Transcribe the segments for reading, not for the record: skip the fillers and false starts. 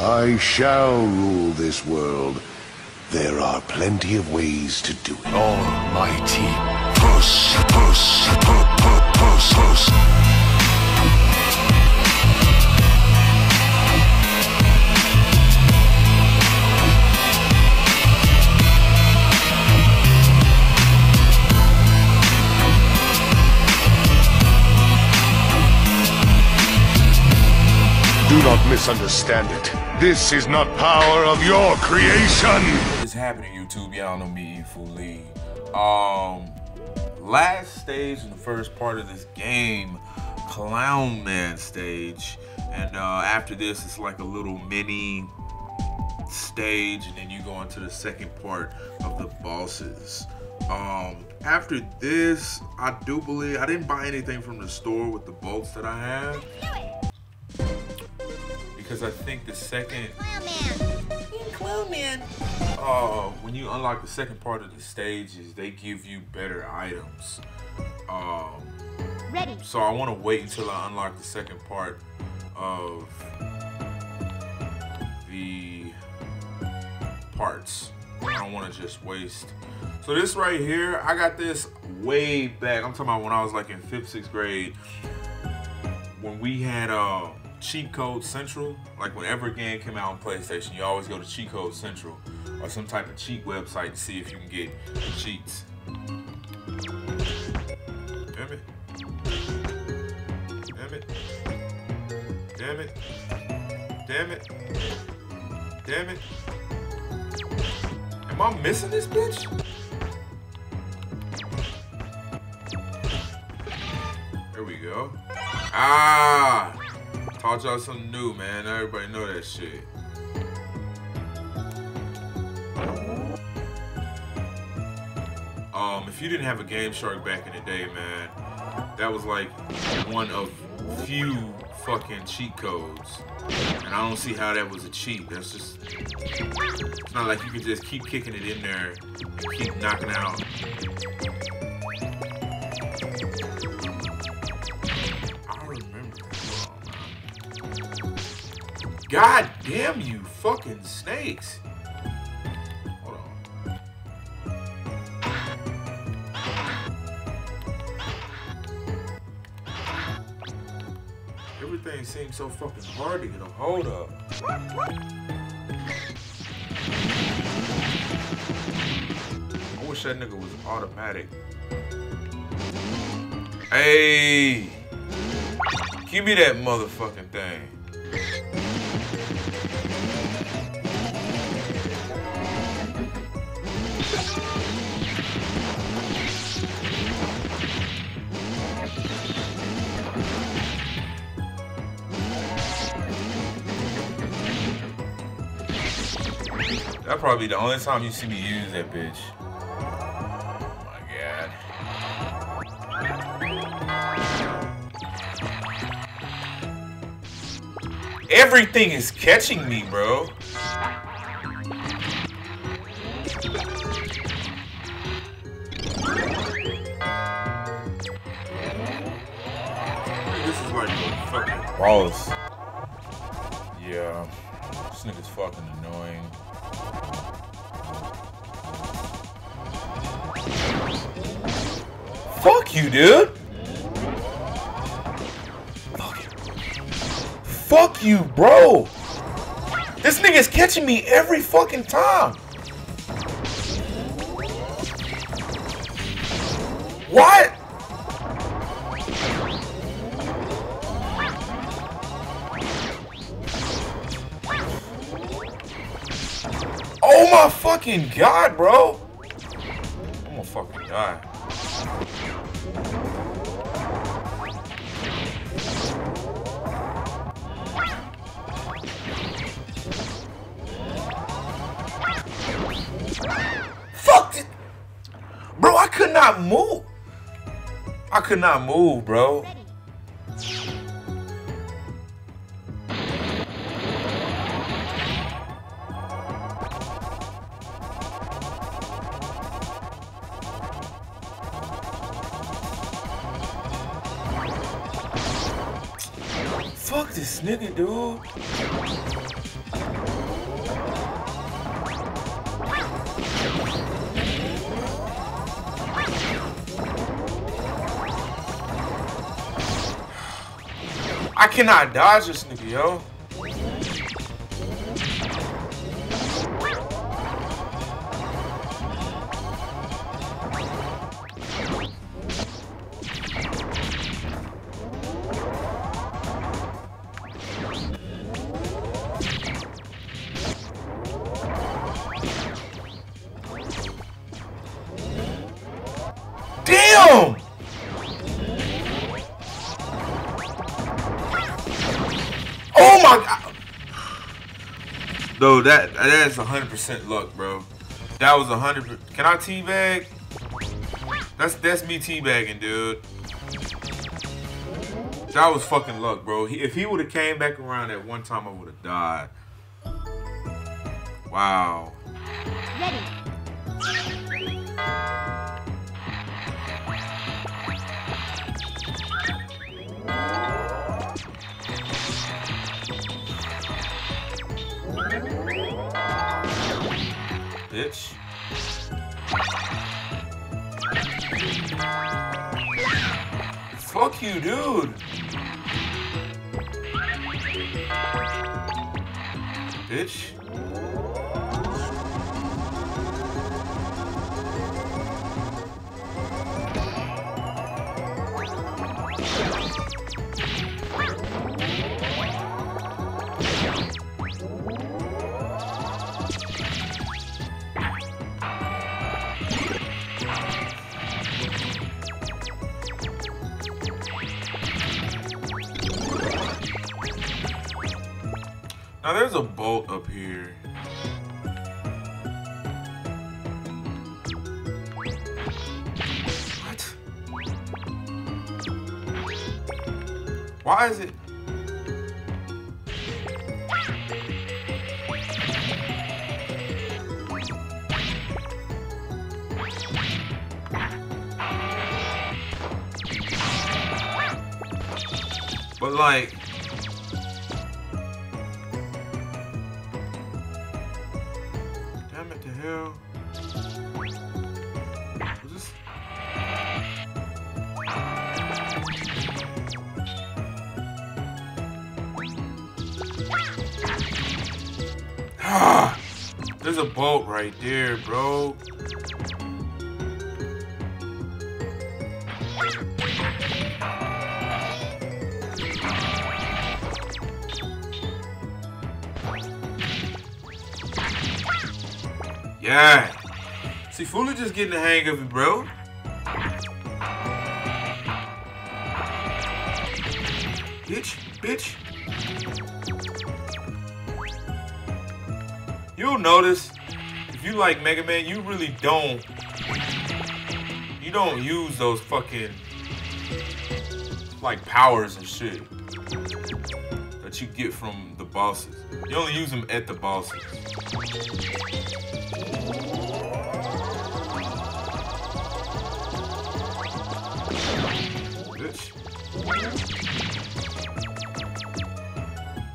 I shall rule this world. There are plenty of ways to do it. Almighty Push, Push, Push, Push, Push. Do not misunderstand it. This is not power of your creation. What's happening, YouTube? Y'all know me, E FooLy. Last stage in the first part of this game, Clown Man stage, and after this, it's like a little mini stage, and then you go into the second part of the bosses. After this, I do believe I didn't buy anything from the store with the bolts that I have. Because I think the second when you unlock the second part of the stages, they give you better items. Ready. So I want to wait until I unlock the second part of the parts. I don't want to just waste. So this right here, I got this way back. I'm talking about when I was like in 5th, 6th grade, when we had Cheat Code Central. Like whenever a game came out on PlayStation, you always go to Cheat Code Central or some type of cheat website to see if you can get cheats. Damn it. Damn it. Damn it. Damn it. Damn it. Am I missing this bitch? There we go. Ah! Taught y'all something new, man. Now everybody know that shit. If you didn't have a Game Shark back in the day, man, that was like one of few fucking cheat codes. And I don't see how that was a cheat. That's just, it's not like you could just keep kicking it in there and keep knocking out. God damn you fucking snakes. Hold on. Everything seems so fucking hard to get a hold of. I wish that nigga was automatic. Hey! Give me that motherfucking thing. That's probably the only time you see me use that bitch. Oh my god. Everything is catching me, bro. This is like fucking gross. Yeah. This nigga's fucking annoying. Fuck you, dude! Fuck you. Fuck you, bro! This nigga's catching me every fucking time! What?! Oh my fucking god, bro! I'm gonna fucking die. Fuck it! Bro, I could not move. I could not move, bro. Fuck this nigga, dude. I cannot dodge this nigga, yo. Dude, that is 100% luck, bro. That was 100%. Can I teabag? That's me teabagging, dude. That was fucking luck, bro. If he would have came back around that one time, I would have died. Wow. Bitch. Fuck you, dude. Bitch. Now there's a bolt up here. What? Why is it? But like, there's a bolt right there, bro. Yeah. See, Fooly just getting the hang of it, bro. Bitch, bitch. You'll notice, if you like Mega Man, you really don't. You don't use those fucking, like, powers and shit that you get from the bosses. You only use them at the bosses. Bitch.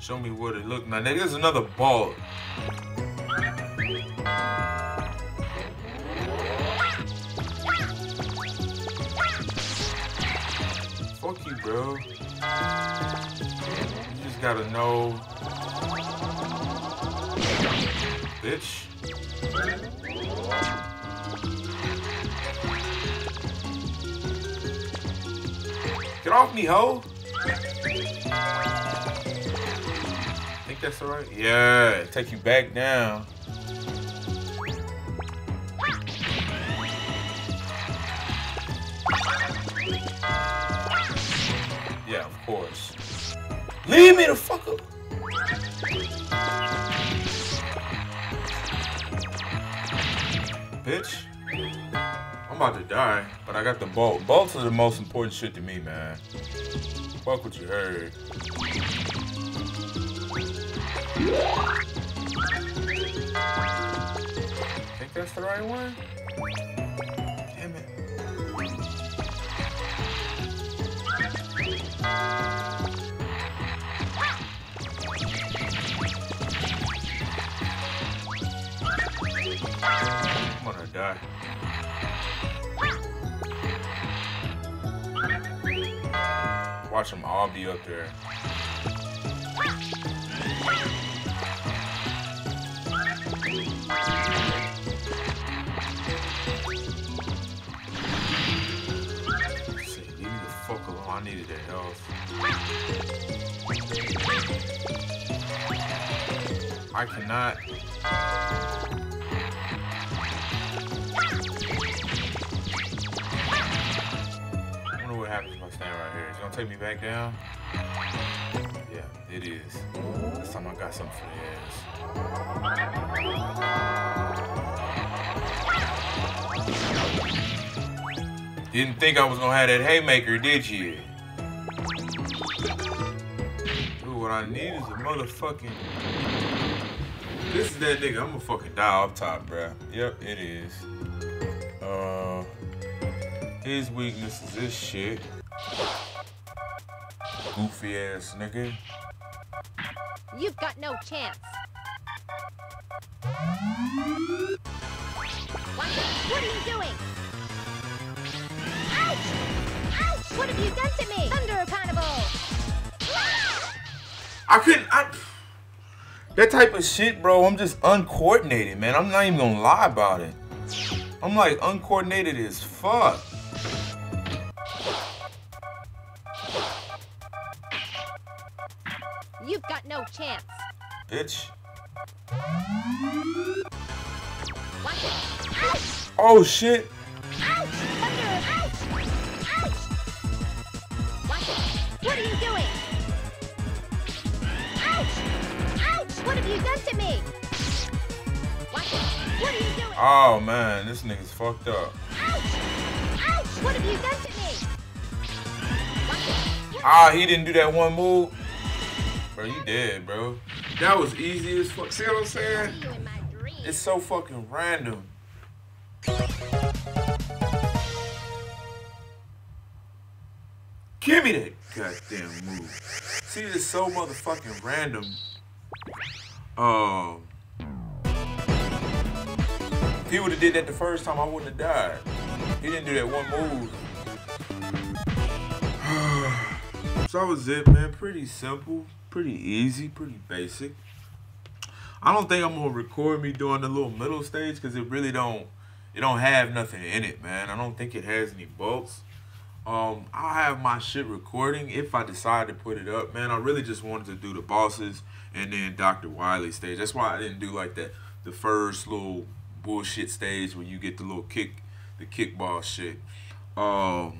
Show me what it look. Now, there's another ball. Fuck you, bro. You just gotta know. Bitch. Get off me, ho. Think that's alright? Yeah, take you back down. Yeah, of course. Leave me the fuck up. Bitch. I'm about to die, but I got the bolt. Bolts are the most important shit to me, man. Fuck what you heard. Think that's the right one? Damn it. I'm gonna die. Watch them all be up there. I cannot. I wonder what happens if I stand right here. It's gonna take me back down. Yeah, it is. This time I got something for the ass. Didn't think I was gonna have that haymaker, did you? What I need is a motherfucking... This is that nigga. I'm gonna fucking die off top, bruh. Yep, it is. His weakness is this shit. Goofy ass nigga. You've got no chance. What are you doing? Ouch! Ouch! What have you done to me? Thunder Carnival! I couldn't, that type of shit, bro, I'm just uncoordinated, man. I'm not even gonna lie about it. I'm like uncoordinated as fuck. You've got no chance. Bitch. What? Oh shit. Ouch. Thunder. Ouch. Ouch. What are you doing? What have you done to me? What are you doing? Oh man, this nigga's fucked up. Ouch! Ouch! What have you done to me? Ah, he didn't do that one move. Bro, you dead, bro. That was easy as fuck. See what I'm saying? It's so fucking random. Give me that goddamn move. See, it's so motherfucking random. If he would have did that the first time, I wouldn't have died. He didn't do that one move. So that was it, man. Pretty simple, pretty easy, pretty basic. I don't think I'm gonna record me doing the little middle stage because it really don't. It don't have nothing in it, man. I don't think it has any bolts. I'll have my shit recording if I decide to put it up, man. I really just wanted to do the bosses and then Dr. Wiley stage. That's why I didn't do like that, the first little bullshit stage where you get the little kick, the kickball shit. But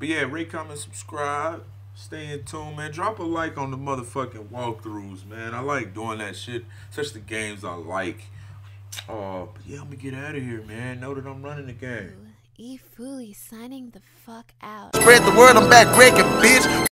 yeah, rate, comment, subscribe, stay in tune, man. Drop a like on the motherfucking walkthroughs, man. I like doing that shit, such the games I like. But yeah, I'm gonna get out of here, man. Know that I'm running the game. E FooLy signing the fuck out. Spread the word, I'm back breaking, bitch.